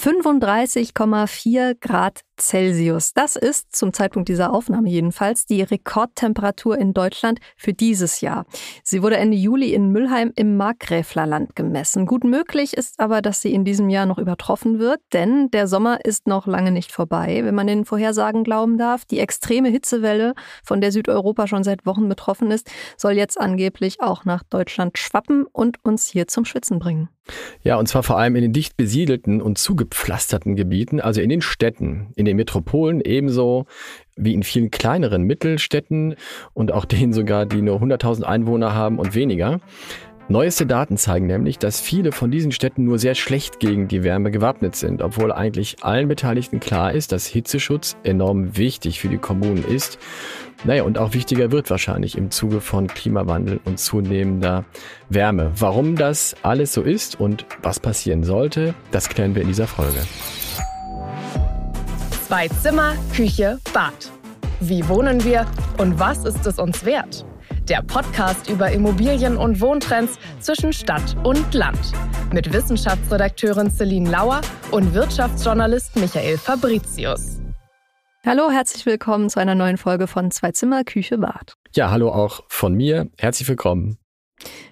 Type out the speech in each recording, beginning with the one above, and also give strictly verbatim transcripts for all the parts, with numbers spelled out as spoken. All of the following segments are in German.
fünfunddreißig Komma vier Grad Celsius. Das ist, zum Zeitpunkt dieser Aufnahme jedenfalls, die Rekordtemperatur in Deutschland für dieses Jahr. Sie wurde Ende Juli in Müllheim im Markgräflerland gemessen. Gut möglich ist aber, dass sie in diesem Jahr noch übertroffen wird, denn der Sommer ist noch lange nicht vorbei, wenn man den Vorhersagen glauben darf. Die extreme Hitzewelle, von der Südeuropa schon seit Wochen betroffen ist, soll jetzt angeblich auch nach Deutschland schwappen und uns hier zum Schwitzen bringen. Ja, und zwar vor allem in den dicht besiedelten und zugepflasterten Gebieten, also in den Städten, in den Metropolen ebenso wie in vielen kleineren Mittelstädten und auch denen sogar, die nur hunderttausend Einwohner haben und weniger. Neueste Daten zeigen nämlich, dass viele von diesen Städten nur sehr schlecht gegen die Wärme gewappnet sind, obwohl eigentlich allen Beteiligten klar ist, dass Hitzeschutz enorm wichtig für die Kommunen ist. Naja, und auch wichtiger wird wahrscheinlich im Zuge von Klimawandel und zunehmender Wärme. Warum das alles so ist und was passieren sollte, das klären wir in dieser Folge. Zwei Zimmer, Küche, Bad. Wie wohnen wir und was ist es uns wert? Der Podcast über Immobilien und Wohntrends zwischen Stadt und Land. Mit Wissenschaftsredakteurin Céline Lauer und Wirtschaftsjournalist Michael Fabricius. Hallo, herzlich willkommen zu einer neuen Folge von Zwei Zimmer, Küche, Bad. Ja, hallo auch von mir. Herzlich willkommen.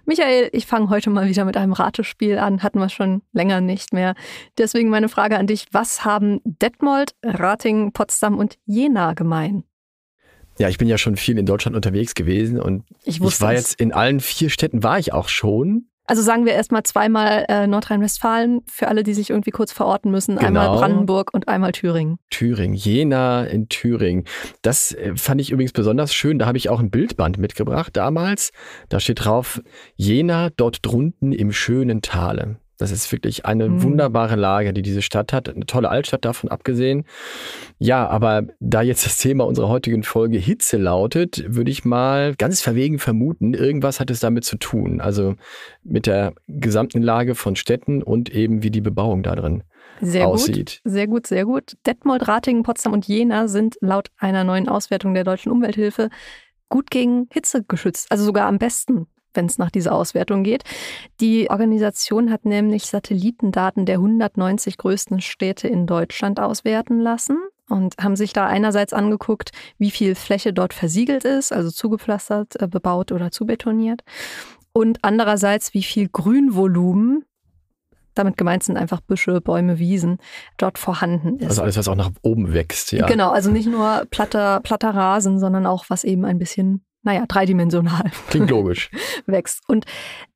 Michael, ich fange heute mal wieder mit einem Ratespiel an. Hatten wir schon länger nicht mehr. Deswegen meine Frage an dich. Was haben Detmold, Ratingen, Potsdam und Jena gemein? Ja, ich bin ja schon viel in Deutschland unterwegs gewesen und ich, ich war jetzt in allen vier Städten war ich auch schon. Also sagen wir erstmal zweimal äh, Nordrhein-Westfalen für alle, die sich irgendwie kurz verorten müssen. Genau. Einmal Brandenburg und einmal Thüringen. Thüringen, Jena in Thüringen. Das äh, fand ich übrigens besonders schön. Da habe ich auch ein Bildband mitgebracht damals. Da steht drauf, Jena dort drunten im schönen Tale. Das ist wirklich eine mhm. wunderbare Lage, die diese Stadt hat. Eine tolle Altstadt davon abgesehen. Ja, aber da jetzt das Thema unserer heutigen Folge Hitze lautet, würde ich mal ganz verwegen vermuten, irgendwas hat es damit zu tun. Also mit der gesamten Lage von Städten und eben wie die Bebauung da drin sehr aussieht. Gut, sehr gut, sehr gut. Detmold, Ratingen, Potsdam und Jena sind laut einer neuen Auswertung der Deutschen Umwelthilfe gut gegen Hitze geschützt. Also sogar am besten, wenn es nach dieser Auswertung geht. Die Organisation hat nämlich Satellitendaten der hundertneunzig größten Städte in Deutschland auswerten lassen und haben sich da einerseits angeguckt, wie viel Fläche dort versiegelt ist, also zugepflastert, bebaut oder zubetoniert, und andererseits, wie viel Grünvolumen, damit gemeint sind einfach Büsche, Bäume, Wiesen, dort vorhanden ist. Also alles, was auch nach oben wächst, ja. Genau, also nicht nur platter, platter Rasen, sondern auch was eben ein bisschen, naja, dreidimensional. Klingt logisch. Wächst. Und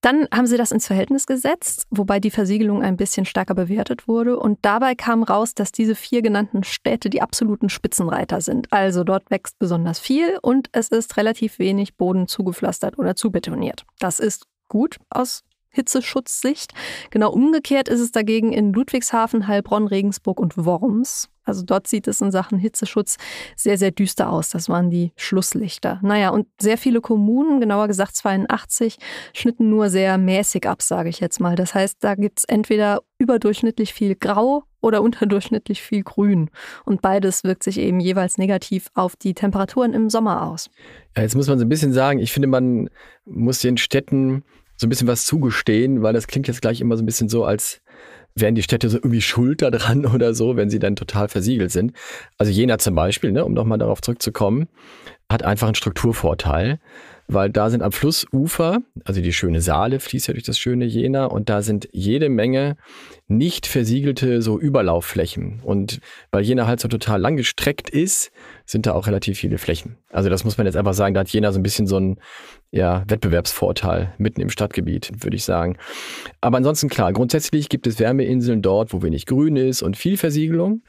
dann haben sie das ins Verhältnis gesetzt, wobei die Versiegelung ein bisschen stärker bewertet wurde. Und dabei kam raus, dass diese vier genannten Städte die absoluten Spitzenreiter sind. Also dort wächst besonders viel und es ist relativ wenig Boden zugepflastert oder zubetoniert. Das ist gut aus Hitzeschutzsicht. Genau umgekehrt ist es dagegen in Ludwigshafen, Heilbronn, Regensburg und Worms. Also dort sieht es in Sachen Hitzeschutz sehr, sehr düster aus. Das waren die Schlusslichter. Naja, und sehr viele Kommunen, genauer gesagt zweiundachtzig, schnitten nur sehr mäßig ab, sage ich jetzt mal. Das heißt, da gibt es entweder überdurchschnittlich viel Grau oder unterdurchschnittlich viel Grün. Und beides wirkt sich eben jeweils negativ auf die Temperaturen im Sommer aus. Ja, jetzt muss man so ein bisschen sagen, ich finde, man muss den Städten so ein bisschen was zugestehen, weil das klingt jetzt gleich immer so ein bisschen so, als wären die Städte so irgendwie schuld daran oder so, wenn sie dann total versiegelt sind. Also Jena zum Beispiel, ne, um nochmal darauf zurückzukommen, hat einfach einen Strukturvorteil, weil da sind am Flussufer, also die schöne Saale fließt ja durch das schöne Jena, und da sind jede Menge nicht versiegelte so Überlaufflächen. Und weil Jena halt so total langgestreckt ist, sind da auch relativ viele Flächen. Also das muss man jetzt einfach sagen, da hat Jena so ein bisschen so einen ja, Wettbewerbsvorteil mitten im Stadtgebiet, würde ich sagen. Aber ansonsten klar, grundsätzlich gibt es Wärmeinseln dort, wo wenig Grün ist und viel Versiegelung.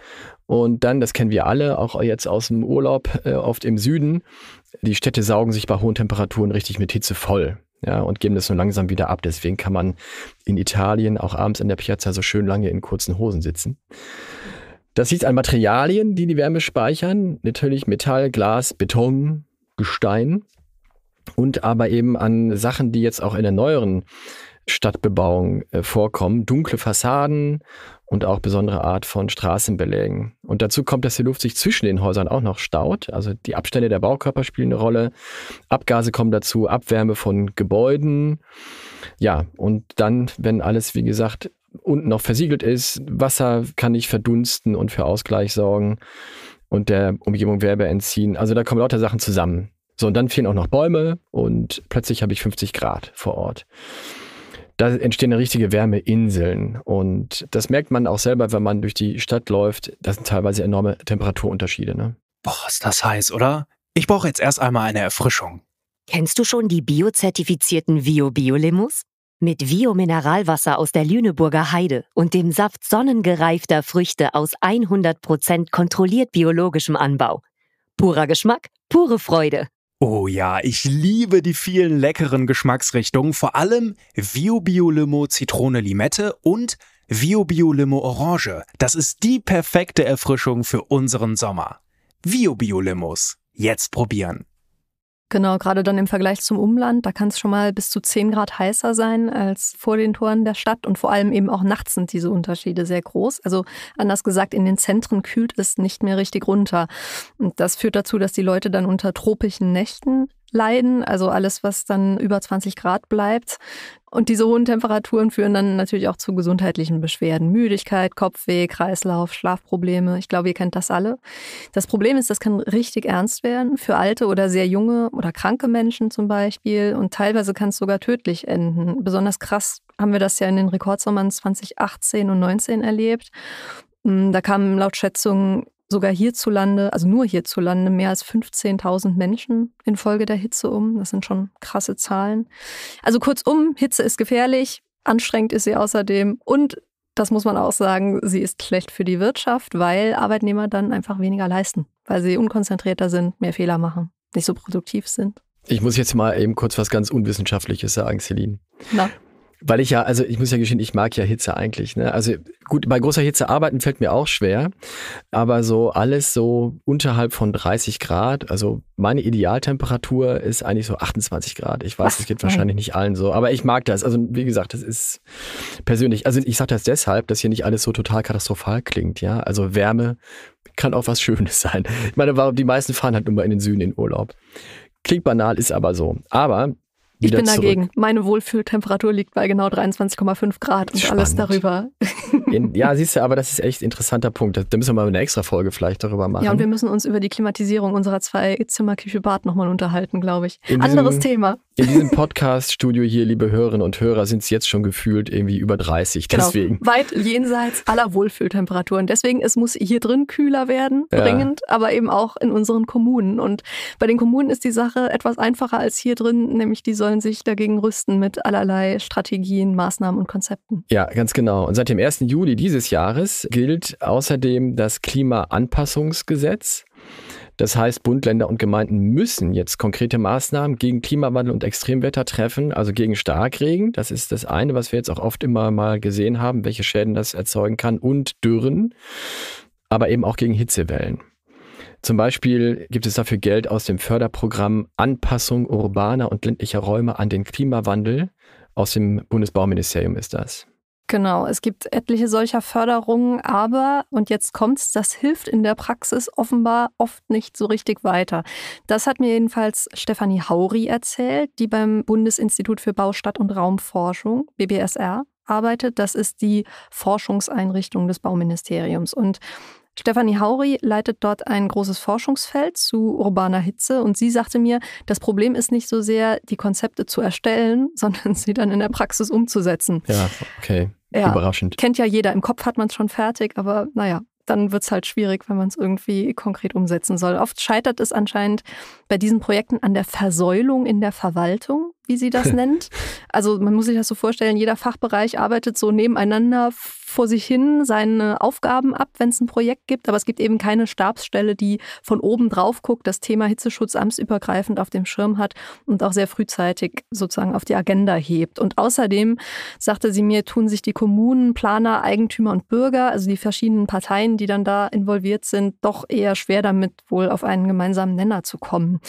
Und dann, das kennen wir alle, auch jetzt aus dem Urlaub, äh, oft im Süden, die Städte saugen sich bei hohen Temperaturen richtig mit Hitze voll, ja, und geben das nur langsam wieder ab. Deswegen kann man in Italien auch abends in der Piazza so schön lange in kurzen Hosen sitzen. Das liegt an Materialien, die die Wärme speichern. Natürlich Metall, Glas, Beton, Gestein. Und aber eben an Sachen, die jetzt auch in der neueren Stadtbebauung äh, vorkommen. Dunkle Fassaden und auch besondere Art von Straßenbelägen. Und dazu kommt, dass die Luft sich zwischen den Häusern auch noch staut. Also die Abstände der Baukörper spielen eine Rolle. Abgase kommen dazu, Abwärme von Gebäuden. Ja, und dann, wenn alles, wie gesagt, unten noch versiegelt ist. Wasser kann nicht verdunsten und für Ausgleich sorgen und der Umgebung Wärme entziehen. Also da kommen lauter Sachen zusammen. So, und dann fehlen auch noch Bäume und plötzlich habe ich fünfzig Grad vor Ort. Da entstehen richtige Wärmeinseln und das merkt man auch selber, wenn man durch die Stadt läuft. Das sind teilweise enorme Temperaturunterschiede. Ne? Boah, ist das heiß, oder? Ich brauche jetzt erst einmal eine Erfrischung. Kennst du schon die biozertifizierten Vio-Bio-Limous? Mit Vio-Mineralwasser aus der Lüneburger Heide und dem Saft sonnengereifter Früchte aus hundert Prozent kontrolliert biologischem Anbau. Purer Geschmack, pure Freude. Oh ja, ich liebe die vielen leckeren Geschmacksrichtungen, vor allem Vio-Bio-Limo Zitrone-Limette und Vio-Bio-Limo Orange. Das ist die perfekte Erfrischung für unseren Sommer. Vio-Bio-Limous, jetzt probieren. Genau, gerade dann im Vergleich zum Umland, da kann es schon mal bis zu zehn Grad heißer sein als vor den Toren der Stadt und vor allem eben auch nachts sind diese Unterschiede sehr groß. Also anders gesagt, in den Zentren kühlt es nicht mehr richtig runter. Und das führt dazu, dass die Leute dann unter tropischen Nächten leiden, also alles, was dann über zwanzig Grad bleibt. Und diese hohen Temperaturen führen dann natürlich auch zu gesundheitlichen Beschwerden. Müdigkeit, Kopfweh, Kreislauf, Schlafprobleme. Ich glaube, ihr kennt das alle. Das Problem ist, das kann richtig ernst werden für alte oder sehr junge oder kranke Menschen zum Beispiel. Und teilweise kann es sogar tödlich enden. Besonders krass haben wir das ja in den Rekordsommern zwanzig achtzehn und neunzehn erlebt. Da kamen laut Schätzungen sogar hierzulande, also nur hierzulande, mehr als fünfzehntausend Menschen infolge der Hitze um. Das sind schon krasse Zahlen. Also kurzum, Hitze ist gefährlich, anstrengend ist sie außerdem und, das muss man auch sagen, sie ist schlecht für die Wirtschaft, weil Arbeitnehmer dann einfach weniger leisten, weil sie unkonzentrierter sind, mehr Fehler machen, nicht so produktiv sind. Ich muss jetzt mal eben kurz was ganz Unwissenschaftliches sagen, Céline. Na? Weil ich ja, also ich muss ja gestehen, ich mag ja Hitze eigentlich. Ne? Also gut, bei großer Hitze arbeiten fällt mir auch schwer, aber so alles so unterhalb von dreißig Grad, also meine Idealtemperatur ist eigentlich so achtundzwanzig Grad. Ich weiß, es geht wahrscheinlich nicht allen so, aber ich mag das. Also wie gesagt, das ist persönlich, also ich sage das deshalb, dass hier nicht alles so total katastrophal klingt. Ja, also Wärme kann auch was Schönes sein. Ich meine, warum die meisten fahren halt immer in den Süden in Urlaub. Klingt banal, ist aber so. Aber ich bin dagegen. Zurück. Meine Wohlfühltemperatur liegt bei genau dreiundzwanzig Komma fünf Grad und spannend. Alles darüber. In, ja, siehst du, aber das ist echt ein interessanter Punkt. Da müssen wir mal eine extra Folge vielleicht darüber machen. Ja, und wir müssen uns über die Klimatisierung unserer Zwei-Zimmer-Küche-Bad nochmal unterhalten, glaube ich. In Anderes diesem, Thema. In diesem Podcast-Studio hier, liebe Hörerinnen und Hörer, sind es jetzt schon gefühlt irgendwie über dreißig. Genau, deswegen. Weit jenseits aller Wohlfühltemperaturen. Deswegen, es muss hier drin kühler werden, ja. Dringend, aber eben auch in unseren Kommunen. Und bei den Kommunen ist die Sache etwas einfacher als hier drin, nämlich die sollen sich dagegen rüsten mit allerlei Strategien, Maßnahmen und Konzepten. Ja, ganz genau. Und seit dem ersten Juli dieses Jahres gilt außerdem das Klimaanpassungsgesetz. Das heißt, Bund, Länder und Gemeinden müssen jetzt konkrete Maßnahmen gegen Klimawandel und Extremwetter treffen, also gegen Starkregen. Das ist das eine, was wir jetzt auch oft immer mal gesehen haben, welche Schäden das erzeugen kann und Dürren, aber eben auch gegen Hitzewellen. Zum Beispiel gibt es dafür Geld aus dem Förderprogramm Anpassung urbaner und ländlicher Räume an den Klimawandel. Aus dem Bundesbauministerium ist das. Genau, es gibt etliche solcher Förderungen, aber, und jetzt kommt's, das hilft in der Praxis offenbar oft nicht so richtig weiter. Das hat mir jedenfalls Stefanie Hauri erzählt, die beim Bundesinstitut für Bau, Stadt und Raumforschung, B B S R, arbeitet. Das ist die Forschungseinrichtung des Bauministeriums und Stefanie Hauri leitet dort ein großes Forschungsfeld zu urbaner Hitze und sie sagte mir, das Problem ist nicht so sehr, die Konzepte zu erstellen, sondern sie dann in der Praxis umzusetzen. Ja, okay. Ja, überraschend. Kennt ja jeder, im Kopf hat man es schon fertig, aber naja, dann wird es halt schwierig, wenn man es irgendwie konkret umsetzen soll. Oft scheitert es anscheinend bei diesen Projekten an der Versäulung in der Verwaltung, wie sie das nennt. Also man muss sich das so vorstellen, jeder Fachbereich arbeitet so nebeneinander vor sich hin seine Aufgaben ab, wenn es ein Projekt gibt. Aber es gibt eben keine Stabsstelle, die von oben drauf guckt, das Thema Hitzeschutz amtsübergreifend auf dem Schirm hat und auch sehr frühzeitig sozusagen auf die Agenda hebt. Und außerdem, sagte sie mir, tun sich die Kommunen, Planer, Eigentümer und Bürger, also die verschiedenen Parteien, die dann da involviert sind, doch eher schwer damit, wohl auf einen gemeinsamen Nenner zu kommen.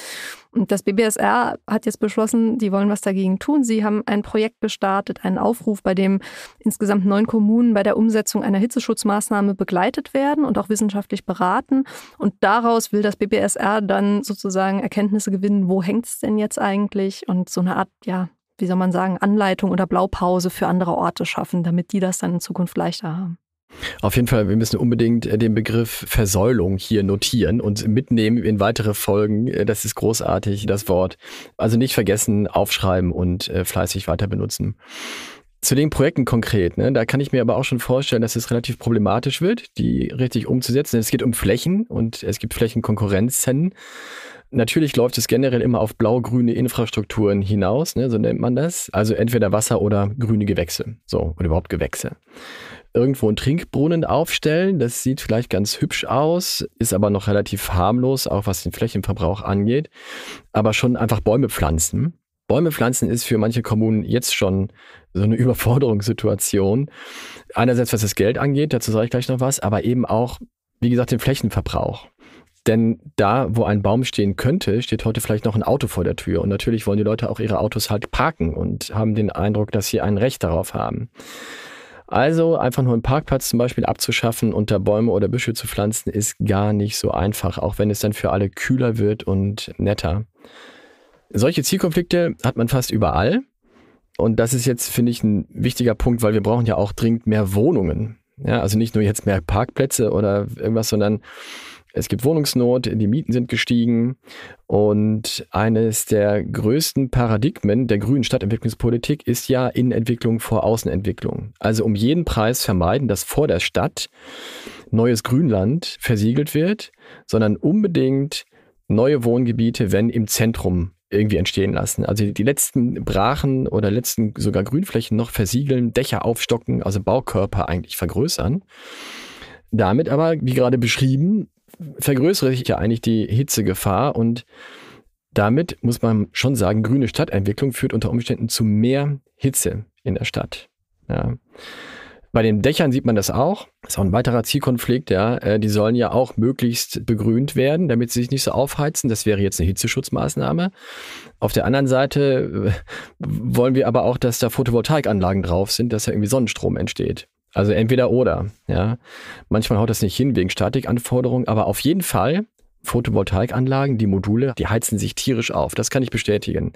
Und das B B S R hat jetzt beschlossen, die wollen was dagegen tun. Sie haben ein Projekt gestartet, einen Aufruf, bei dem insgesamt neun Kommunen bei der Umsetzung einer Hitzeschutzmaßnahme begleitet werden und auch wissenschaftlich beraten. Und daraus will das B B S R dann sozusagen Erkenntnisse gewinnen, wo hängt es denn jetzt eigentlich? Und so eine Art, ja, wie soll man sagen, Anleitung oder Blaupause für andere Orte schaffen, damit die das dann in Zukunft leichter haben. Auf jeden Fall, wir müssen unbedingt den Begriff Versäulung hier notieren und mitnehmen in weitere Folgen. Das ist großartig, das Wort. Also nicht vergessen, aufschreiben und fleißig weiter benutzen. Zu den Projekten konkret, ne, da kann ich mir aber auch schon vorstellen, dass es relativ problematisch wird, die richtig umzusetzen. Es geht um Flächen und es gibt Flächenkonkurrenzen. Natürlich läuft es generell immer auf blau-grüne Infrastrukturen hinaus, ne, so nennt man das. Also entweder Wasser oder grüne Gewächse, so, oder überhaupt Gewächse. Irgendwo einen Trinkbrunnen aufstellen, das sieht vielleicht ganz hübsch aus, ist aber noch relativ harmlos, auch was den Flächenverbrauch angeht. Aber schon einfach Bäume pflanzen. Bäume pflanzen ist für manche Kommunen jetzt schon so eine Überforderungssituation. Einerseits, was das Geld angeht, dazu sage ich gleich noch was, aber eben auch, wie gesagt, den Flächenverbrauch. Denn da, wo ein Baum stehen könnte, steht heute vielleicht noch ein Auto vor der Tür. Und natürlich wollen die Leute auch ihre Autos halt parken und haben den Eindruck, dass sie ein Recht darauf haben. Also einfach nur einen Parkplatz zum Beispiel abzuschaffen und da Bäume oder Büsche zu pflanzen, ist gar nicht so einfach, auch wenn es dann für alle kühler wird und netter. Solche Zielkonflikte hat man fast überall. Und das ist jetzt, finde ich, ein wichtiger Punkt, weil wir brauchen ja auch dringend mehr Wohnungen. Ja, also nicht nur jetzt mehr Parkplätze oder irgendwas, sondern es gibt Wohnungsnot, die Mieten sind gestiegen und eines der größten Paradigmen der grünen Stadtentwicklungspolitik ist ja Innenentwicklung vor Außenentwicklung. Also um jeden Preis vermeiden, dass vor der Stadt neues Grünland versiegelt wird, sondern unbedingt neue Wohngebiete, wenn im Zentrum irgendwie entstehen lassen. Also die letzten Brachen oder letzten sogar Grünflächen noch versiegeln, Dächer aufstocken, also Baukörper eigentlich vergrößern. Damit aber, wie gerade beschrieben, vergrößere ich ja eigentlich die Hitzegefahr und damit muss man schon sagen, grüne Stadtentwicklung führt unter Umständen zu mehr Hitze in der Stadt. Ja. Bei den Dächern sieht man das auch. Das ist auch ein weiterer Zielkonflikt. Ja. Die sollen ja auch möglichst begrünt werden, damit sie sich nicht so aufheizen. Das wäre jetzt eine Hitzeschutzmaßnahme. Auf der anderen Seite wollen wir aber auch, dass da Photovoltaikanlagen drauf sind, dass da irgendwie Sonnenstrom entsteht. Also entweder oder, ja. Manchmal haut das nicht hin wegen Statikanforderungen, aber auf jeden Fall Photovoltaikanlagen, die Module, die heizen sich tierisch auf. Das kann ich bestätigen.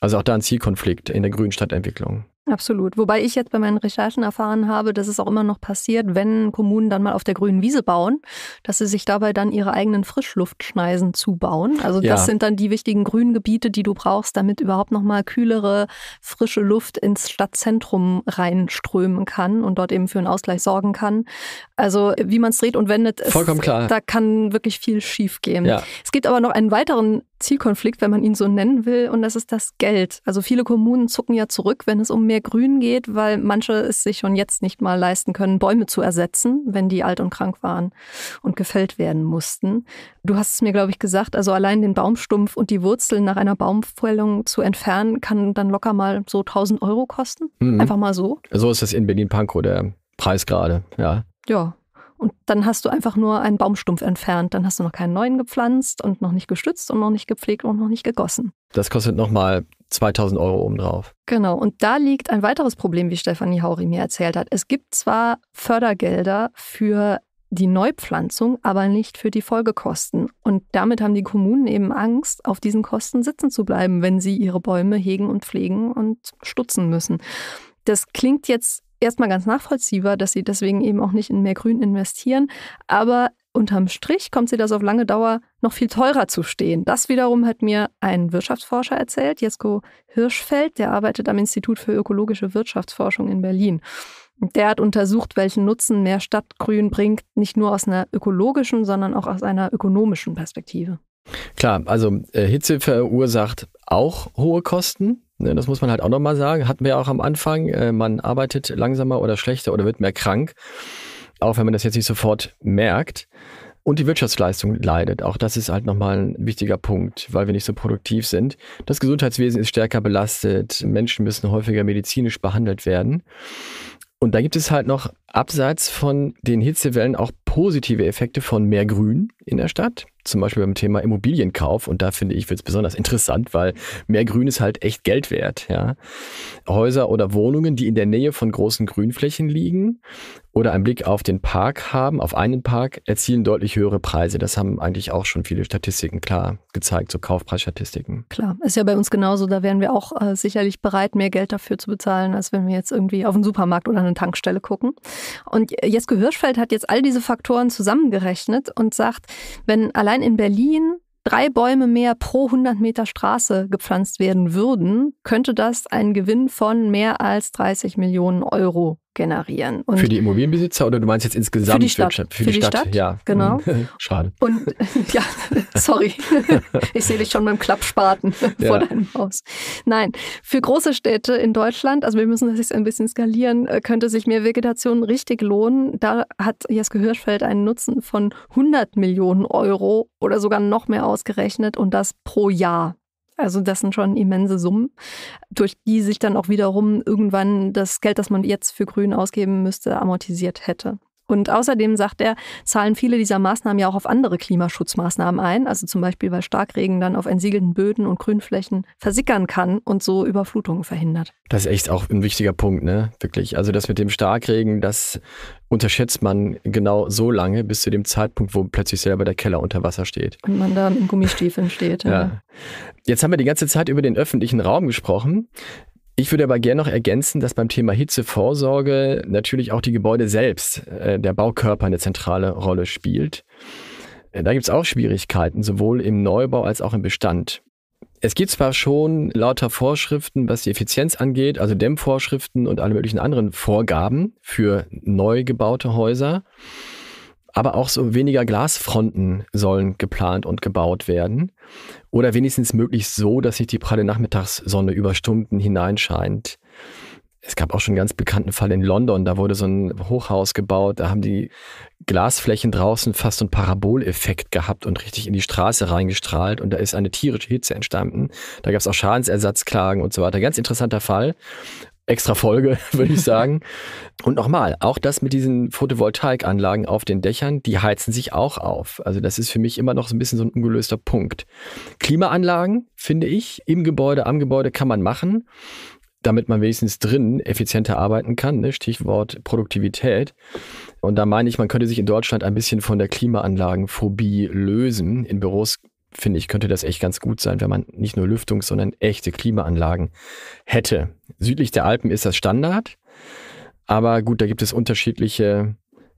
Also auch da ein Zielkonflikt in der grünen Stadtentwicklung. Absolut. Wobei ich jetzt bei meinen Recherchen erfahren habe, dass es auch immer noch passiert, wenn Kommunen dann mal auf der grünen Wiese bauen, dass sie sich dabei dann ihre eigenen Frischluftschneisen zubauen. Also ja. Das sind dann die wichtigen Grüngebiete, die du brauchst, damit überhaupt nochmal kühlere, frische Luft ins Stadtzentrum reinströmen kann und dort eben für einen Ausgleich sorgen kann. Also wie man es dreht und wendet, es, vollkommen klar. Da kann wirklich viel schief gehen. Ja. Es gibt aber noch einen weiteren Zielkonflikt, wenn man ihn so nennen will, und das ist das Geld. Also viele Kommunen zucken ja zurück, wenn es um mehr Grün geht, weil manche es sich schon jetzt nicht mal leisten können, Bäume zu ersetzen, wenn die alt und krank waren und gefällt werden mussten. Du hast es mir, glaube ich, gesagt, also allein den Baumstumpf und die Wurzeln nach einer Baumfällung zu entfernen, kann dann locker mal so tausend Euro kosten. Mhm. Einfach mal so. So ist das in Berlin-Pankow, der Preis gerade, ja. Ja. Und dann hast du einfach nur einen Baumstumpf entfernt. Dann hast du noch keinen neuen gepflanzt und noch nicht gestützt und noch nicht gepflegt und noch nicht gegossen. Das kostet nochmal zweitausend Euro obendrauf. Genau. Und da liegt ein weiteres Problem, wie Stefanie Hauri mir erzählt hat. Es gibt zwar Fördergelder für die Neupflanzung, aber nicht für die Folgekosten. Und damit haben die Kommunen eben Angst, auf diesen Kosten sitzen zu bleiben, wenn sie ihre Bäume hegen und pflegen und stutzen müssen. Das klingt jetzt erstmal ganz nachvollziehbar, dass sie deswegen eben auch nicht in mehr Grün investieren. Aber unterm Strich kommt sie das auf lange Dauer noch viel teurer zu stehen. Das wiederum hat mir ein Wirtschaftsforscher erzählt, Jesko Hirschfeld, der arbeitet am Institut für ökologische Wirtschaftsforschung in Berlin. Der hat untersucht, welchen Nutzen mehr Stadtgrün bringt, nicht nur aus einer ökologischen, sondern auch aus einer ökonomischen Perspektive. Klar, also Hitze verursacht auch hohe Kosten. Das muss man halt auch nochmal sagen, hatten wir auch am Anfang, man arbeitet langsamer oder schlechter oder wird mehr krank, auch wenn man das jetzt nicht sofort merkt. Und die Wirtschaftsleistung leidet, auch das ist halt nochmal ein wichtiger Punkt, weil wir nicht so produktiv sind. Das Gesundheitswesen ist stärker belastet, Menschen müssen häufiger medizinisch behandelt werden. Und da gibt es halt noch abseits von den Hitzewellen auch positive Effekte von mehr Grün in der Stadt. Zum Beispiel beim Thema Immobilienkauf. Und da finde ich, wird es besonders interessant, weil mehr Grün ist halt echt Geld wert. Ja. Häuser oder Wohnungen, die in der Nähe von großen Grünflächen liegen oder einen Blick auf den Park haben, auf einen Park, erzielen deutlich höhere Preise. Das haben eigentlich auch schon viele Statistiken klar gezeigt, so Kaufpreisstatistiken. Klar, ist ja bei uns genauso. Da wären wir auch äh, sicherlich bereit, mehr Geld dafür zu bezahlen, als wenn wir jetzt irgendwie auf einen Supermarkt oder eine Tankstelle gucken. Und Jesko Hirschfeld hat jetzt all diese Faktoren zusammengerechnet und sagt, wenn allein in Berlin drei Bäume mehr pro hundert Meter Straße gepflanzt werden würden, könnte das einen Gewinn von mehr als dreißig Millionen Euro generieren. Und für die Immobilienbesitzer oder du meinst jetzt insgesamt für die Stadt? Für, für die, die Stadt, Stadt, ja. Genau. Schade. Und ja, sorry. Ich sehe dich schon beim Klappspaten ja. vor deinem Haus. Nein, für große Städte in Deutschland, also wir müssen das jetzt ein bisschen skalieren, könnte sich mehr Vegetation richtig lohnen. Da hat Jesko Hirschfeld einen Nutzen von hundert Millionen Euro oder sogar noch mehr ausgerechnet und das pro Jahr. Also das sind schon immense Summen, durch die sich dann auch wiederum irgendwann das Geld, das man jetzt für Grün ausgeben müsste, amortisiert hätte. Und außerdem, sagt er, zahlen viele dieser Maßnahmen ja auch auf andere Klimaschutzmaßnahmen ein. Also zum Beispiel, weil Starkregen dann auf entsiegelten Böden und Grünflächen versickern kann und so Überflutungen verhindert. Das ist echt auch ein wichtiger Punkt, ne? Wirklich. Also das mit dem Starkregen, das unterschätzt man genau so lange, bis zu dem Zeitpunkt, wo plötzlich selber der Keller unter Wasser steht. Und man da in Gummistiefeln steht. Ja. Ja. Jetzt haben wir die ganze Zeit über den öffentlichen Raum gesprochen. Ich würde aber gerne noch ergänzen, dass beim Thema Hitzevorsorge natürlich auch die Gebäude selbst, äh, der Baukörper, eine zentrale Rolle spielt. Da gibt es auch Schwierigkeiten, sowohl im Neubau als auch im Bestand. Es gibt zwar schon lauter Vorschriften, was die Effizienz angeht, also Dämmvorschriften und alle möglichen anderen Vorgaben für neu gebaute Häuser, aber auch so weniger Glasfronten sollen geplant und gebaut werden. Oder wenigstens möglichst so, dass sich die pralle Nachmittagssonne über Stunden hineinscheint. Es gab auch schon einen ganz bekannten Fall in London, da wurde so ein Hochhaus gebaut, da haben die Glasflächen draußen fast so einen Paraboleffekt gehabt und richtig in die Straße reingestrahlt und da ist eine tierische Hitze entstanden. Da gab es auch Schadensersatzklagen und so weiter. Ganz interessanter Fall. Extra Folge, würde ich sagen. Und nochmal, auch das mit diesen Photovoltaikanlagen auf den Dächern, die heizen sich auch auf. Also das ist für mich immer noch so ein bisschen so ein ungelöster Punkt. Klimaanlagen, finde ich, im Gebäude, am Gebäude kann man machen, damit man wenigstens drin effizienter arbeiten kann, ne? Stichwort Produktivität. Und da meine ich, man könnte sich in Deutschland ein bisschen von der Klimaanlagenphobie lösen. In Büros, finde ich, könnte das echt ganz gut sein, wenn man nicht nur Lüftungs-, sondern echte Klimaanlagen hätte. Südlich der Alpen ist das Standard, aber gut, da gibt es unterschiedliche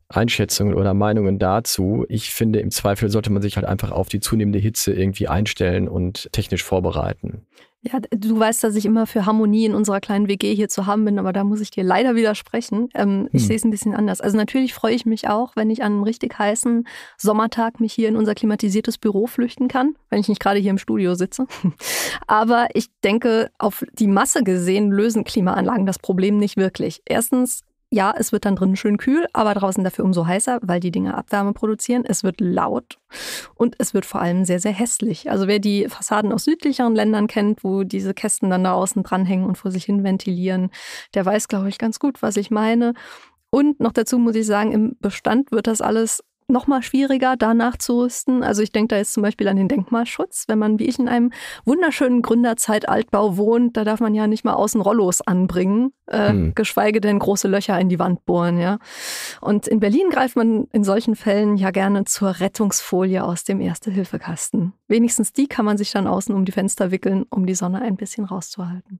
Einschätzungen oder Meinungen dazu. Ich finde, im Zweifel sollte man sich halt einfach auf die zunehmende Hitze irgendwie einstellen und technisch vorbereiten. Ja, du weißt, dass ich immer für Harmonie in unserer kleinen W G hier zu haben bin, aber da muss ich dir leider widersprechen. Ähm, hm. Ich sehe es ein bisschen anders. Also natürlich freue ich mich auch, wenn ich an einem richtig heißen Sommertag mich hier in unser klimatisiertes Büro flüchten kann, wenn ich nicht gerade hier im Studio sitze. Aber ich denke, auf die Masse gesehen lösen Klimaanlagen das Problem nicht wirklich. Erstens, ja, es wird dann drinnen schön kühl, aber draußen dafür umso heißer, weil die Dinger Abwärme produzieren. Es wird laut und es wird vor allem sehr, sehr hässlich. Also wer die Fassaden aus südlicheren Ländern kennt, wo diese Kästen dann da außen dranhängen und vor sich hin ventilieren, der weiß, glaube ich, ganz gut, was ich meine. Und noch dazu muss ich sagen, im Bestand wird das alles noch mal schwieriger, da nachzurüsten. Also ich denke da jetzt zum Beispiel an den Denkmalschutz. Wenn man wie ich in einem wunderschönen Gründerzeit-Altbau wohnt, da darf man ja nicht mal außen Rollos anbringen, äh, hm. geschweige denn große Löcher in die Wand bohren. Ja. Und in Berlin greift man in solchen Fällen ja gerne zur Rettungsfolie aus dem Erste-Hilfe-Kasten. Wenigstens die kann man sich dann außen um die Fenster wickeln, um die Sonne ein bisschen rauszuhalten.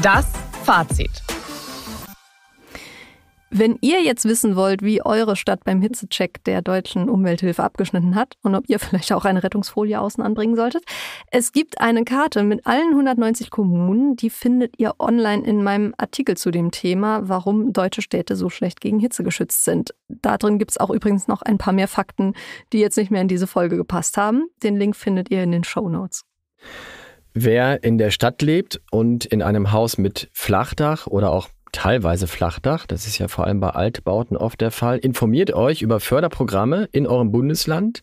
Das Fazit. Wenn ihr jetzt wissen wollt, wie eure Stadt beim Hitzecheck der Deutschen Umwelthilfe abgeschnitten hat und ob ihr vielleicht auch eine Rettungsfolie außen anbringen solltet, es gibt eine Karte mit allen hundertneunzig Kommunen, die findet ihr online in meinem Artikel zu dem Thema, warum deutsche Städte so schlecht gegen Hitze geschützt sind. Darin gibt es auch übrigens noch ein paar mehr Fakten, die jetzt nicht mehr in diese Folge gepasst haben. Den Link findet ihr in den Shownotes. Wer in der Stadt lebt und in einem Haus mit Flachdach oder auch teilweise Flachdach, das ist ja vor allem bei Altbauten oft der Fall, informiert euch über Förderprogramme in eurem Bundesland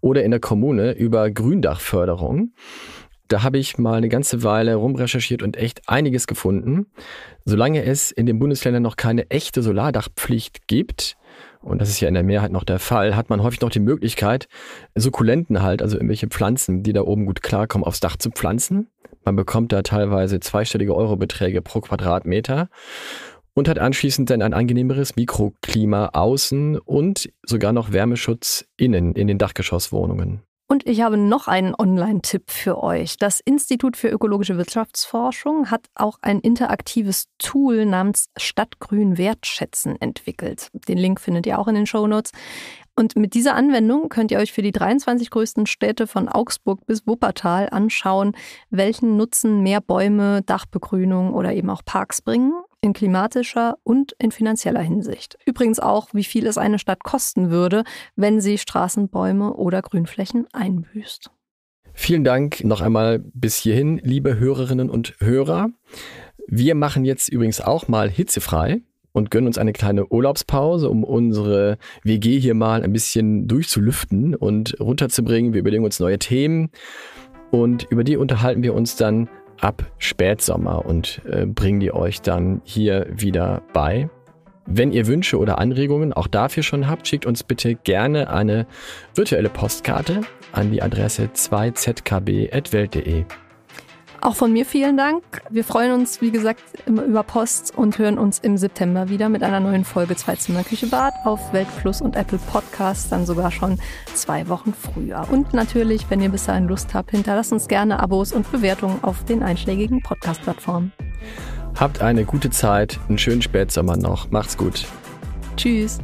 oder in der Kommune über Gründachförderung. Da habe ich mal eine ganze Weile rumrecherchiert und echt einiges gefunden. Solange es in den Bundesländern noch keine echte Solardachpflicht gibt und das ist ja in der Mehrheit noch der Fall, hat man häufig noch die Möglichkeit, Sukkulenten halt, also irgendwelche Pflanzen, die da oben gut klarkommen, aufs Dach zu pflanzen. Man bekommt da teilweise zweistellige Eurobeträge pro Quadratmeter und hat anschließend dann ein angenehmeres Mikroklima außen und sogar noch Wärmeschutz innen in den Dachgeschosswohnungen. Und ich habe noch einen Online-Tipp für euch. Das Institut für ökologische Wirtschaftsforschung hat auch ein interaktives Tool namens Stadtgrün Wertschätzen entwickelt. Den Link findet ihr auch in den Shownotes. Und mit dieser Anwendung könnt ihr euch für die dreiundzwanzig größten Städte von Augsburg bis Wuppertal anschauen, welchen Nutzen mehr Bäume, Dachbegrünung oder eben auch Parks bringen. In klimatischer und in finanzieller Hinsicht. Übrigens auch, wie viel es eine Stadt kosten würde, wenn sie Straßenbäume oder Grünflächen einbüßt. Vielen Dank noch einmal bis hierhin, liebe Hörerinnen und Hörer. Wir machen jetzt übrigens auch mal hitzefrei und gönnen uns eine kleine Urlaubspause, um unsere W G hier mal ein bisschen durchzulüften und runterzubringen. Wir überlegen uns neue Themen und über die unterhalten wir uns dann ab Spätsommer und äh, bringen die euch dann hier wieder bei. Wenn ihr Wünsche oder Anregungen auch dafür schon habt, schickt uns bitte gerne eine virtuelle Postkarte an die Adresse zwei z k b at welt punkt de. Auch von mir vielen Dank. Wir freuen uns, wie gesagt, über Post und hören uns im September wieder mit einer neuen Folge Zwei-Zimmer-Küche-Bad auf WELTplus und Apple Podcasts, dann sogar schon zwei Wochen früher. Und natürlich, wenn ihr bis dahin Lust habt, hinterlasst uns gerne Abos und Bewertungen auf den einschlägigen Podcast-Plattformen. Habt eine gute Zeit, einen schönen Spätsommer noch. Macht's gut. Tschüss.